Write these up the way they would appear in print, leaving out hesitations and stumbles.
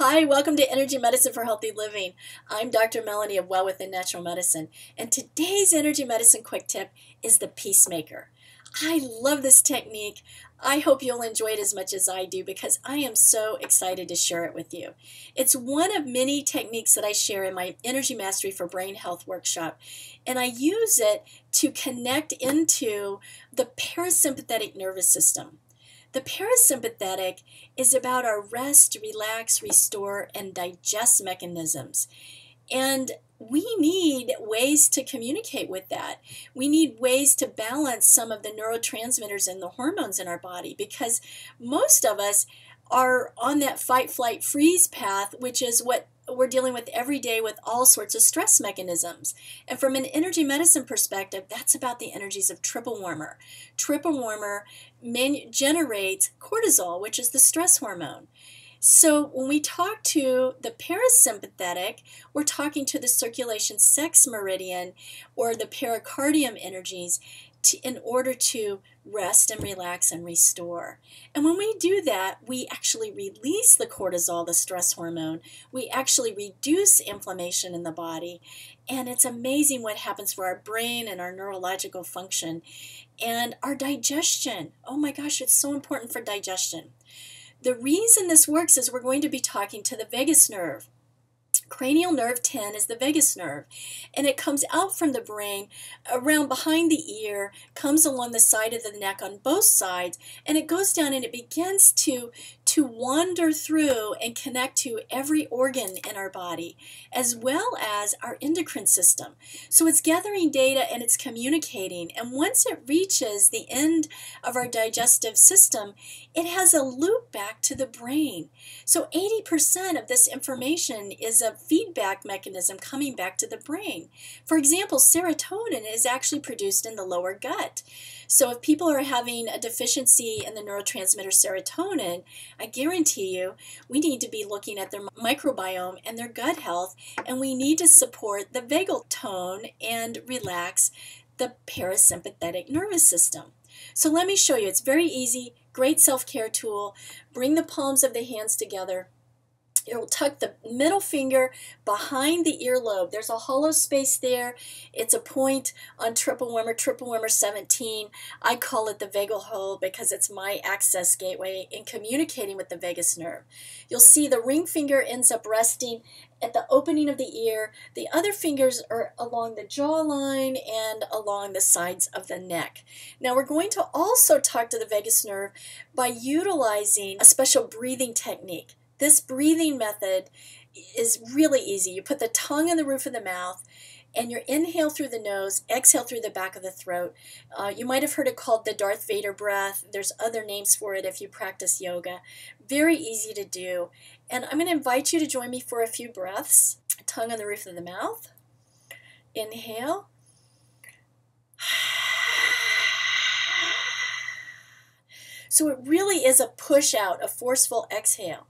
Hi, welcome to Energy Medicine for Healthy Living. I'm Dr. Melanie of Well Within Natural Medicine, and today's Energy Medicine Quick Tip is the Peace Maker. I love this technique. I hope you'll enjoy it as much as I do because I am so excited to share it with you. It's one of many techniques that I share in my Energy Mastery for Brain Health workshop, and I use it to connect into the parasympathetic nervous system. The parasympathetic is about our rest, relax, restore, and digest mechanisms. And we need ways to communicate with that. We need ways to balance some of the neurotransmitters and the hormones in our body because most of us are on that fight, flight, freeze path, which is what we're dealing with every day with all sorts of stress mechanisms. And from an energy medicine perspective, that's about the energies of triple warmer. Triple warmer generates cortisol, which is the stress hormone. So when we talk to the parasympathetic, we're talking to the circulation sex meridian or the pericardium energies in order to rest and relax and restore. And when we do that, we actually release the cortisol, the stress hormone. We actually reduce inflammation in the body. And it's amazing what happens for our brain and our neurological function and our digestion. Oh my gosh, it's so important for digestion. The reason this works is we're going to be talking to the vagus nerve. Cranial nerve 10 is the vagus nerve, and it comes out from the brain, around behind the ear, comes along the side of the neck on both sides, and it goes down and it begins to wander through and connect to every organ in our body, as well as our endocrine system. So it's gathering data and it's communicating, and once it reaches the end of our digestive system, it has a loop back to the brain. So 80% of this information is a feedback mechanism coming back to the brain. For example, serotonin is actually produced in the lower gut. So if people are having a deficiency in the neurotransmitter serotonin, I guarantee you we need to be looking at their microbiome and their gut health, and we need to support the vagal tone and relax the parasympathetic nervous system. So let me show you. It's very easy, great self-care tool. Bring the palms of the hands together. It will tuck the middle finger behind the earlobe. There's a hollow space there. It's a point on triple warmer 17. I call it the vagal hole because it's my access gateway in communicating with the vagus nerve. You'll see the ring finger ends up resting at the opening of the ear. The other fingers are along the jawline and along the sides of the neck. Now we're going to also talk to the vagus nerve by utilizing a special breathing technique. This breathing method is really easy. You put the tongue on the roof of the mouth, and you inhale through the nose, exhale through the back of the throat. You might have heard it called the Darth Vader breath. There's other names for it if you practice yoga. Very easy to do. And I'm going to invite you to join me for a few breaths. Tongue on the roof of the mouth. Inhale. So it really is a push out, a forceful exhale.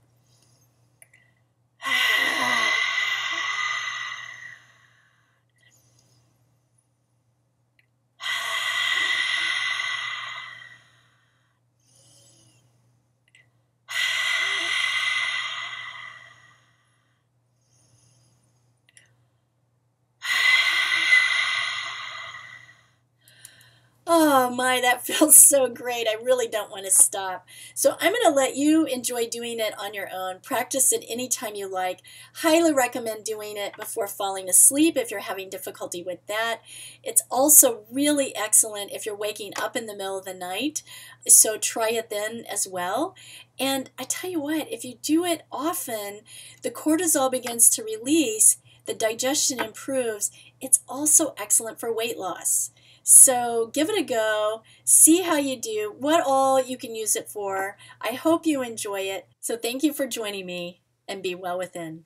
Oh my, that feels so great. I really don't want to stop. So I'm going to let you enjoy doing it on your own. Practice it anytime you like. Highly recommend doing it before falling asleep if you're having difficulty with that. It's also really excellent if you're waking up in the middle of the night. So try it then as well. And I tell you what, if you do it often, the cortisol begins to release, the digestion improves. It's also excellent for weight loss. So give it a go, see how you do, what all you can use it for. I hope you enjoy it. So thank you for joining me, and be well within.